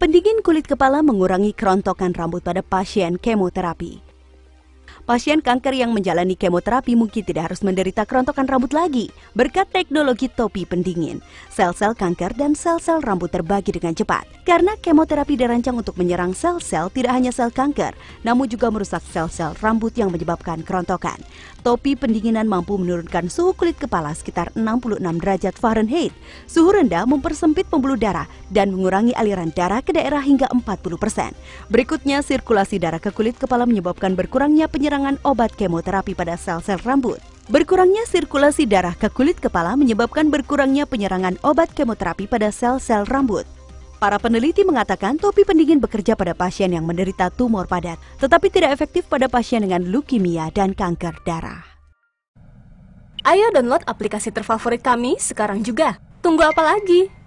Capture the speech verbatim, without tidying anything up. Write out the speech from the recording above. Pendingin kulit kepala mengurangi kerontokan rambut pada pasien kemoterapi. Pasien kanker yang menjalani kemoterapi mungkin tidak harus menderita kerontokan rambut lagi berkat teknologi topi pendingin. Sel-sel kanker dan sel-sel rambut terbagi dengan cepat. Karena kemoterapi dirancang untuk menyerang sel-sel tidak hanya sel kanker, namun juga merusak sel-sel rambut yang menyebabkan kerontokan. Topi pendinginan mampu menurunkan suhu kulit kepala sekitar enam puluh enam derajat Fahrenheit. Suhu rendah mempersempit pembuluh darah dan mengurangi aliran darah ke daerah hingga empat puluh persen. Berikutnya, sirkulasi darah ke kulit kepala menyebabkan berkurangnya penyerangan obat kemoterapi pada sel-sel rambut. Berkurangnya sirkulasi darah ke kulit kepala menyebabkan berkurangnya penyerangan obat kemoterapi pada sel-sel rambut. Para peneliti mengatakan topi pendingin bekerja pada pasien yang menderita tumor padat, tetapi tidak efektif pada pasien dengan leukemia dan kanker darah. Ayo download aplikasi terfavorit kami sekarang juga. Tunggu apa lagi?